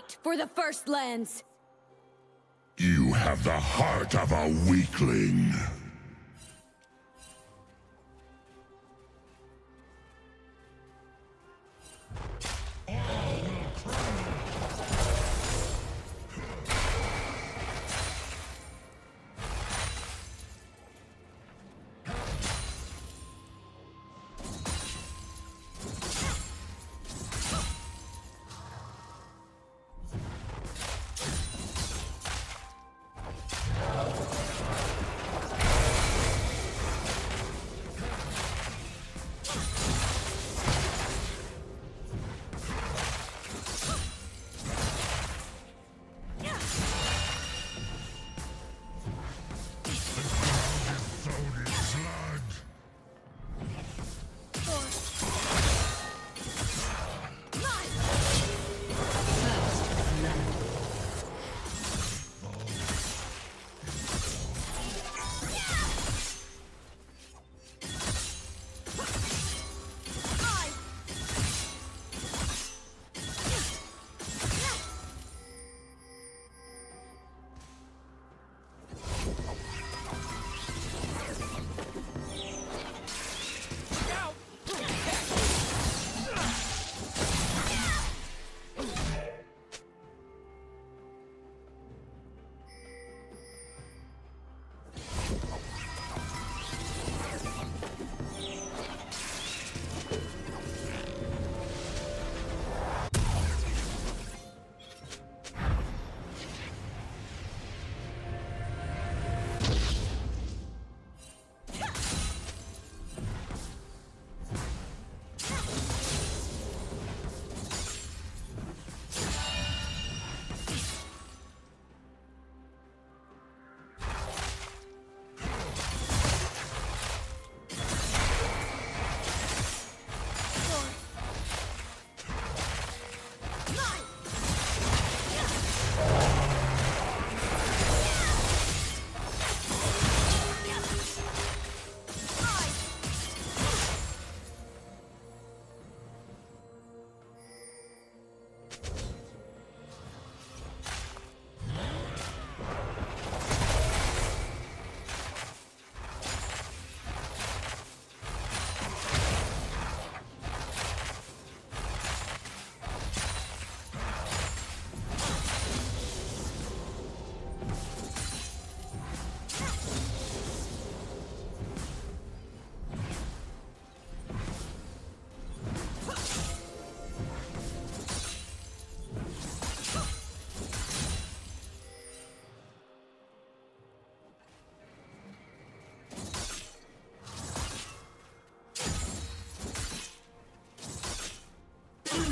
Fight for the First Lands! You have the heart of a weakling.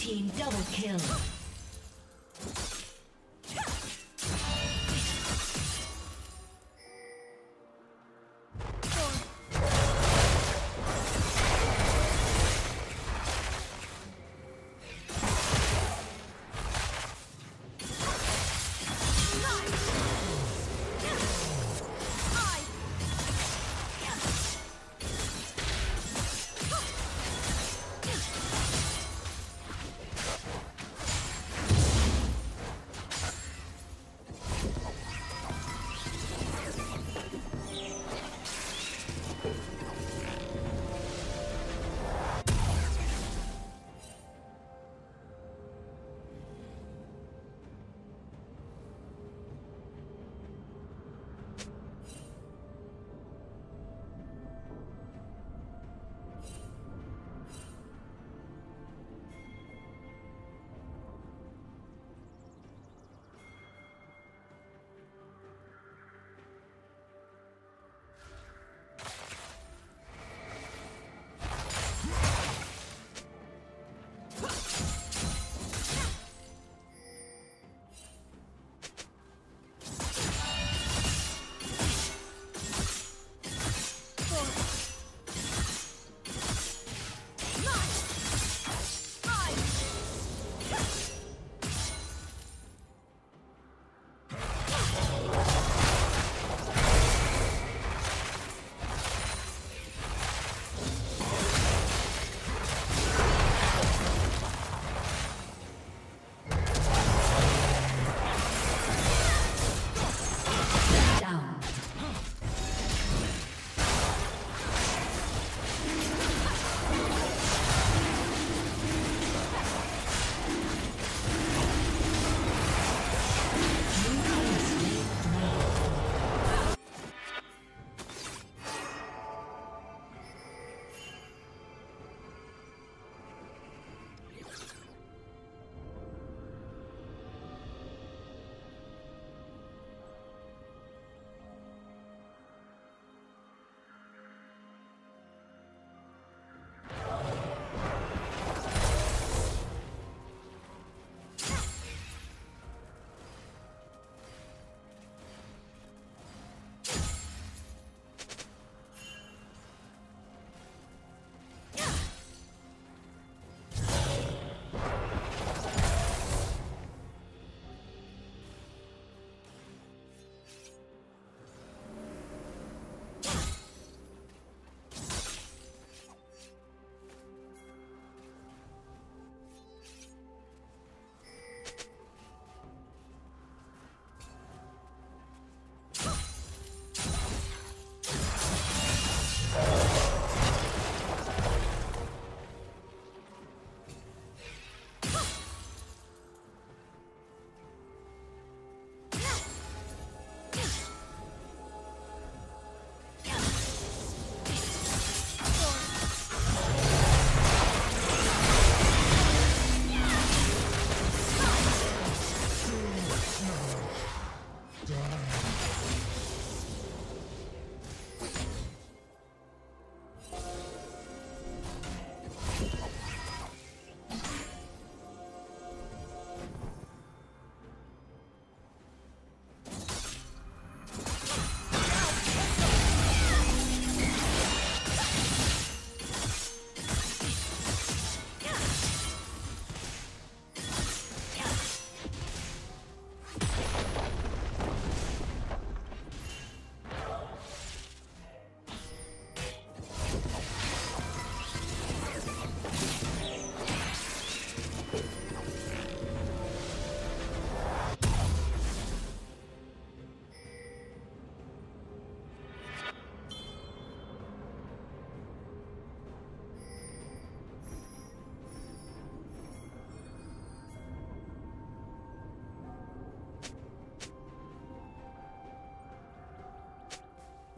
Team double kill.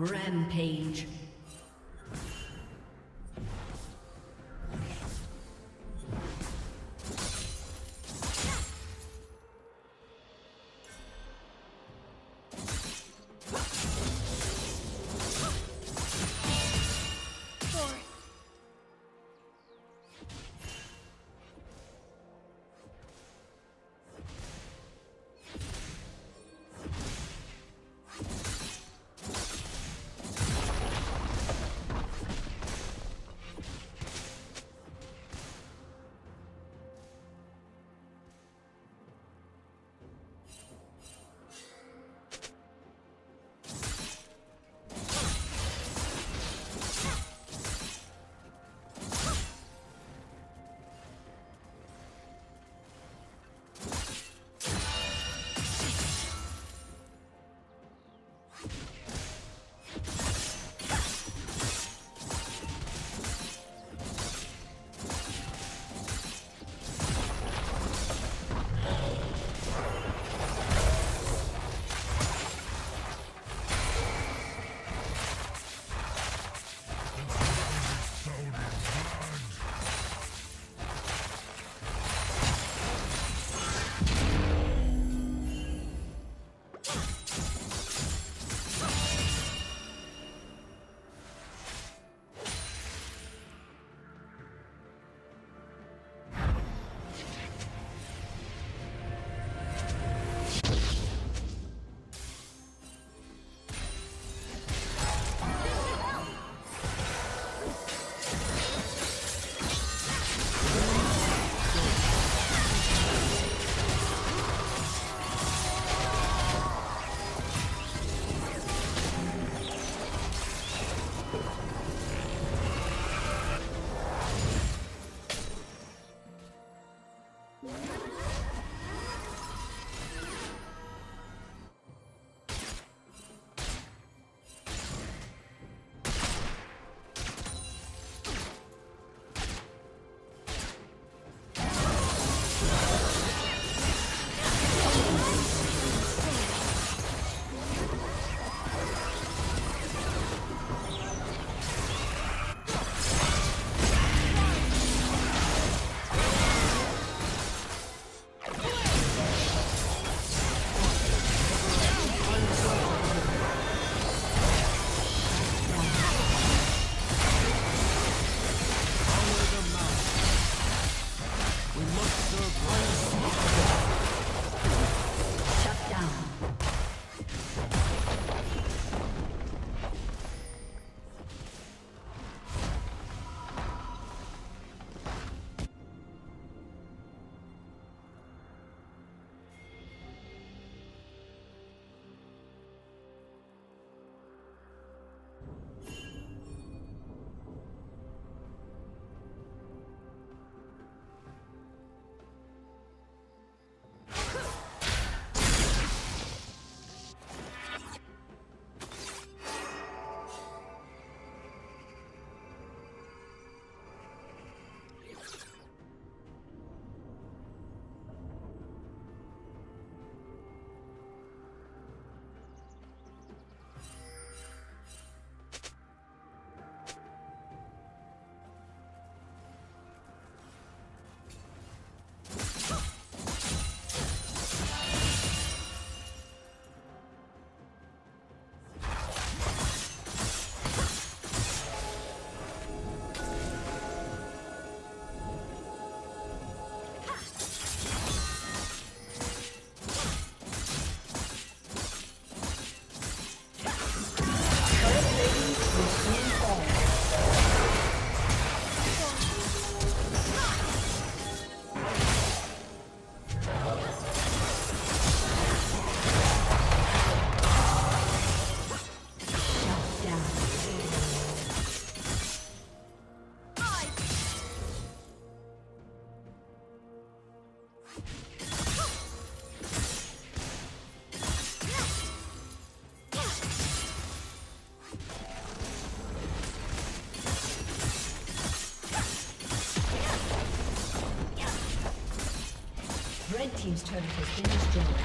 Rampage. Red team's turret has been destroyed.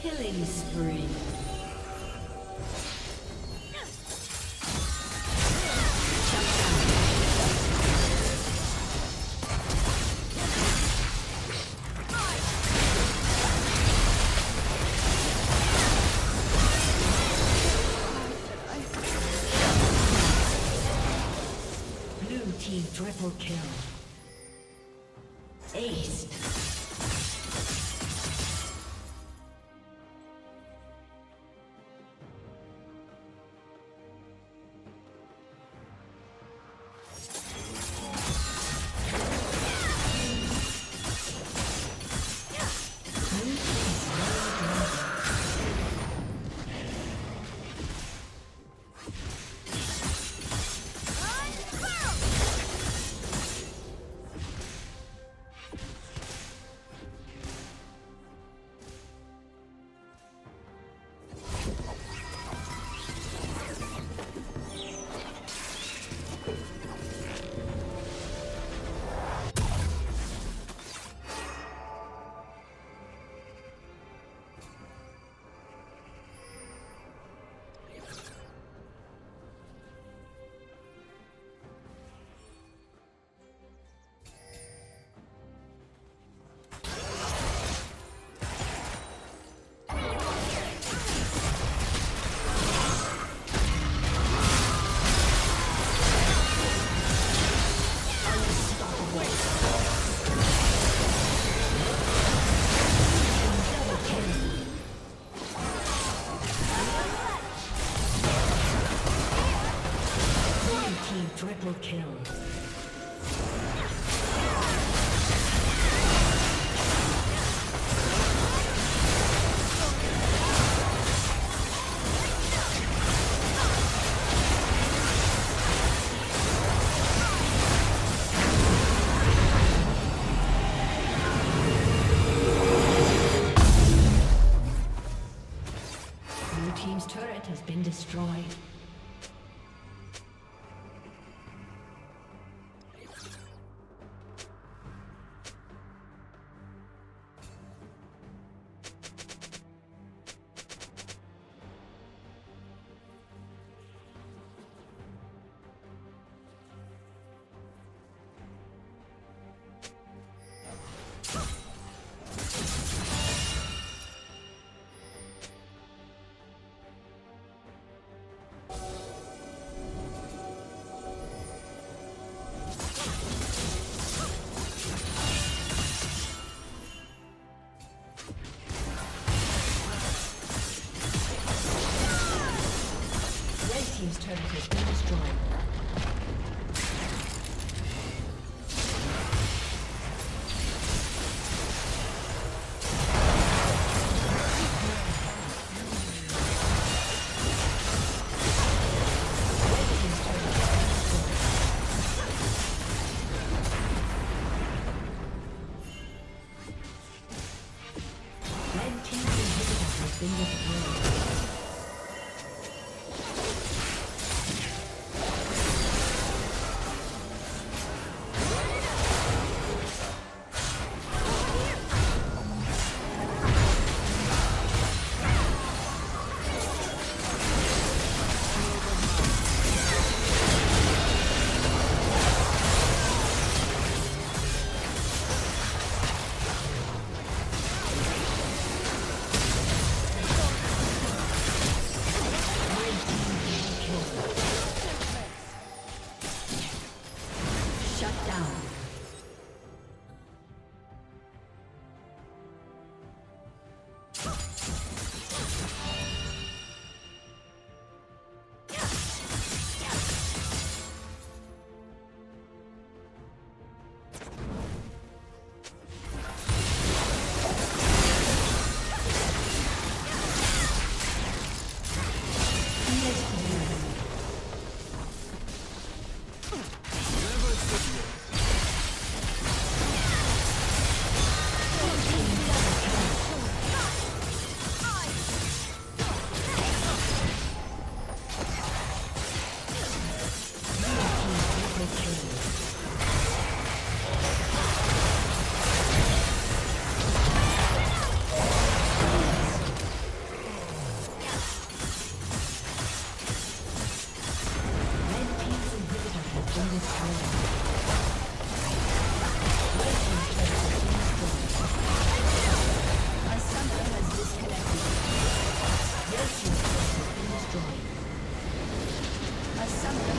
Killing spree. Blue team triple kill. Ace. Destroyed. Never Summoner.